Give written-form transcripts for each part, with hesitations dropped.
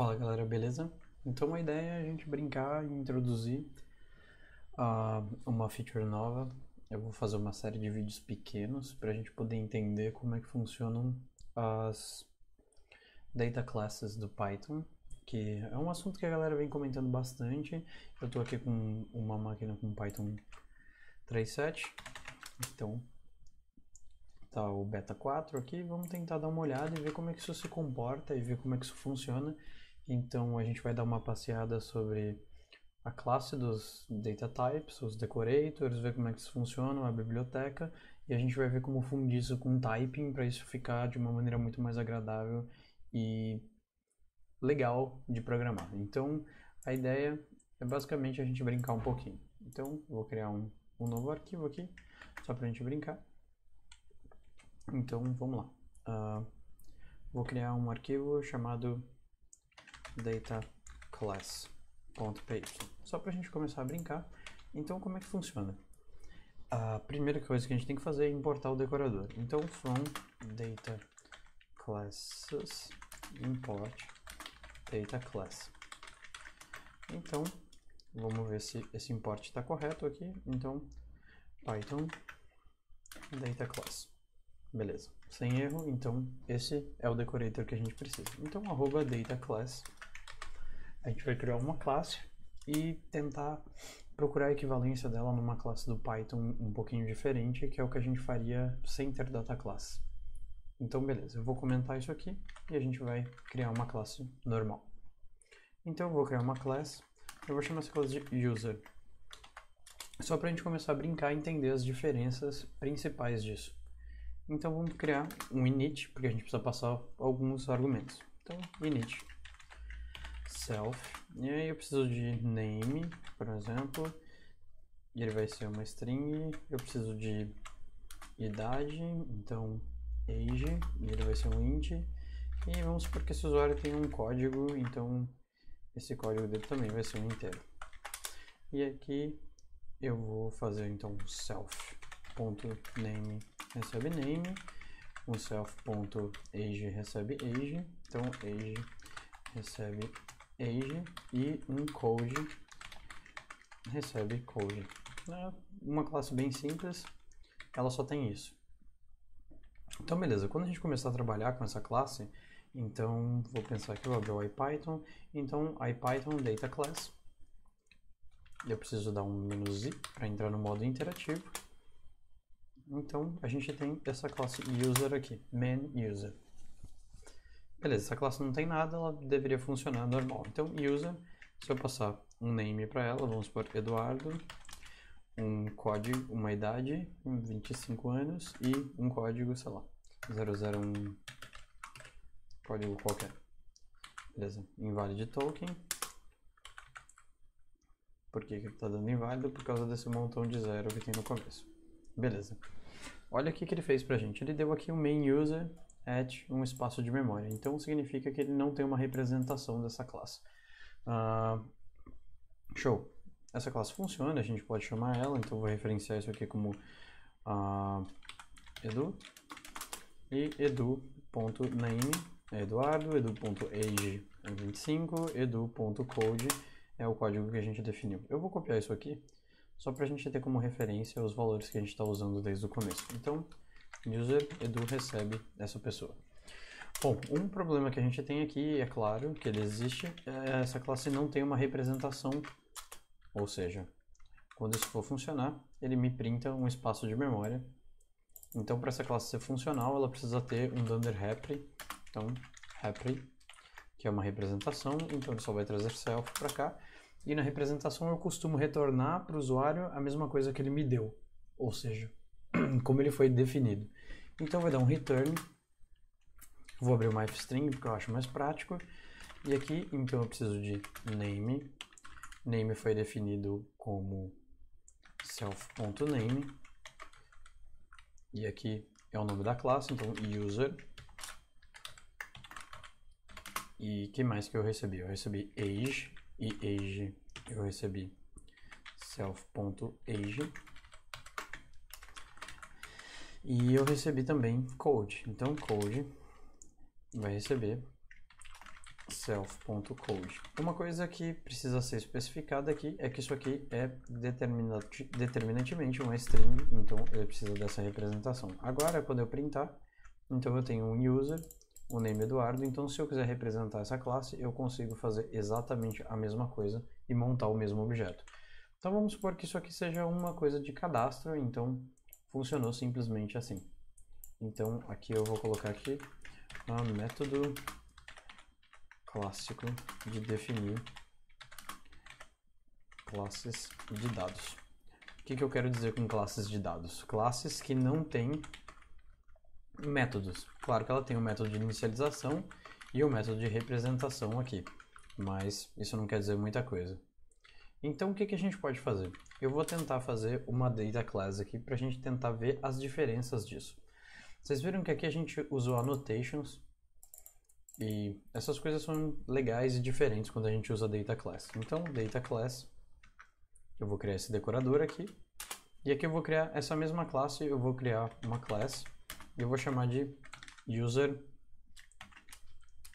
Fala galera, beleza? Então a ideia é a gente brincar e introduzir uma feature nova. Eu vou fazer uma série de vídeos pequenos para a gente poder entender como é que funcionam as dataclasses do Python, que é um assunto que a galera vem comentando bastante. Eu estou aqui com uma máquina com Python 3.7, então tá o beta 4 aqui. Vamos tentar dar uma olhada e ver como é que isso se comporta e ver como é que isso funciona. Então a gente vai dar uma passeada sobre a classe dos data types, os decorators, ver como é que isso funciona, a biblioteca, e a gente vai ver como fundir isso com typing para isso ficar de uma maneira muito mais agradável e legal de programar. Então a ideia é basicamente a gente brincar um pouquinho. Então eu vou criar um novo arquivo aqui só para a gente brincar. Então vamos lá, vou criar um arquivo chamado dataclass.py só para a gente começar a brincar. Então como é que funciona? A primeira coisa que a gente tem que fazer é importar o decorador. Então from dataclasses import dataclass. Então vamos ver se esse import está correto aqui. Então Python dataclass. Beleza, sem erro. Então esse é o decorator que a gente precisa. Então @dataclass, a gente vai criar uma classe e tentar procurar a equivalência dela numa classe do Python um pouquinho diferente, que é o que a gente faria sem ter data class. Então beleza, eu vou comentar isso aqui e a gente vai criar uma classe normal. Então eu vou criar uma classe, eu vou chamar essa classe de user, só para a gente começar a brincar e entender as diferenças principais disso. Então vamos criar um init, porque a gente precisa passar alguns argumentos. Então init self, e aí eu preciso de name, por exemplo, e ele vai ser uma string. Eu preciso de idade, então age, e ele vai ser um int. E vamos supor que esse usuário tem um código, então esse código dele também vai ser um inteiro. E aqui eu vou fazer então self.name recebe name, o self.age recebe age, então age recebe age, e um code recebe code. É uma classe bem simples, ela só tem isso. Então beleza, quando a gente começar a trabalhar com essa classe, então vou pensar que eu vou abrir o IPython. Então IPython data class, eu preciso dar um -i para entrar no modo interativo. Então a gente tem essa classe user aqui, man-user. Beleza, essa classe não tem nada, ela deveria funcionar normal. Então user, se eu passar um name para ela, vamos supor Eduardo, um código, uma idade, 25 anos, e um código, sei lá, 001, código qualquer. Beleza, invalid token. Por que que ele está dando inválido? Por causa desse montão de zero que tem no começo. Beleza. Olha o que ele fez pra gente. Ele deu aqui um main user at um espaço de memória. Então significa que ele não tem uma representação dessa classe. Show. Essa classe funciona, a gente pode chamar ela. Então vou referenciar isso aqui como edu. E edu.name é Eduardo, edu.age é 25, edu.code é o código que a gente definiu. Eu vou copiar isso aqui, só para a gente ter como referência os valores que a gente está usando desde o começo. Então, user edu recebe essa pessoa. Bom, um problema que a gente tem aqui, é claro que ele existe, é essa classe não tem uma representação, ou seja, quando isso for funcionar, ele me printa um espaço de memória. Então, para essa classe ser funcional, ela precisa ter um $Repre, então, Repre, que é uma representação, então ele só vai trazer self para cá. E na representação eu costumo retornar para o usuário a mesma coisa que ele me deu, ou seja, como ele foi definido. Então vai dar um return, vou abrir uma ifstring porque eu acho mais prático, e aqui então eu preciso de name, name foi definido como self.name, e aqui é o nome da classe, então user. E que mais que eu recebi? Eu recebi age, e age eu recebi self.age, e eu recebi também code. Então code vai receber self.code. Uma coisa que precisa ser especificada aqui é que isso aqui é determinantemente uma string, então ele precisa dessa representação. Agora, quando eu printar, então eu tenho um user, o name Eduardo, então se eu quiser representar essa classe, eu consigo fazer exatamente a mesma coisa e montar o mesmo objeto. Então vamos supor que isso aqui seja uma coisa de cadastro, então funcionou simplesmente assim. Então aqui eu vou colocar aqui um método clássico de definir classes de dados. O que eu quero dizer com classes de dados? Classes que não têm métodos. Claro que ela tem o método de inicialização e o método de representação aqui, mas isso não quer dizer muita coisa. Então o que a gente pode fazer? Eu vou tentar fazer uma data class aqui para a gente tentar ver as diferenças disso. Vocês viram que aqui a gente usou annotations e essas coisas são legais e diferentes quando a gente usa data class. Então data class, eu vou criar esse decorador aqui e aqui eu vou criar essa mesma classe, eu vou criar uma class. Eu vou chamar de user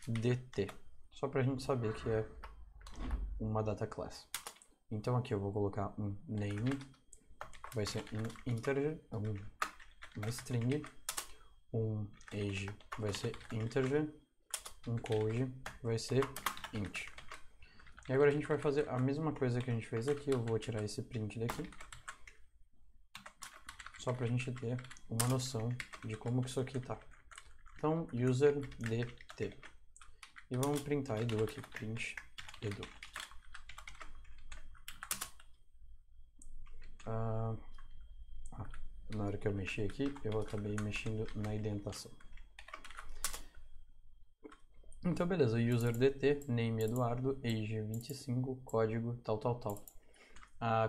DT, só para a gente saber que é uma data class. Então aqui eu vou colocar um name, vai ser um integer, uma string, um age vai ser integer, um code vai ser int. E agora a gente vai fazer a mesma coisa que a gente fez aqui, eu vou tirar esse print daqui, só para a gente ter uma noção de como que isso aqui tá. Então, user dt. E vamos printar edu aqui, print edu. Na hora que eu mexi aqui, eu acabei mexendo na indentação. Então, beleza, user dt, name Eduardo, age 25, código tal, tal, tal.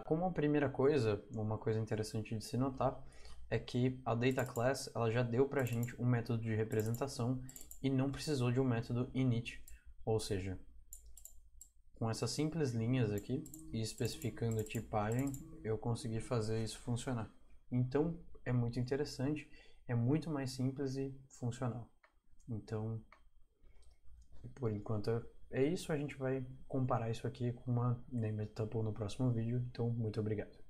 Como primeira coisa, uma coisa interessante de se notar é que a data class ela já deu pra gente um método de representação e não precisou de um método init, ou seja, com essas simples linhas aqui e especificando a tipagem, eu consegui fazer isso funcionar. Então é muito interessante, é muito mais simples e funcional. Então, por enquanto é isso, a gente vai comparar isso aqui com uma NamedTuple no próximo vídeo, então muito obrigado.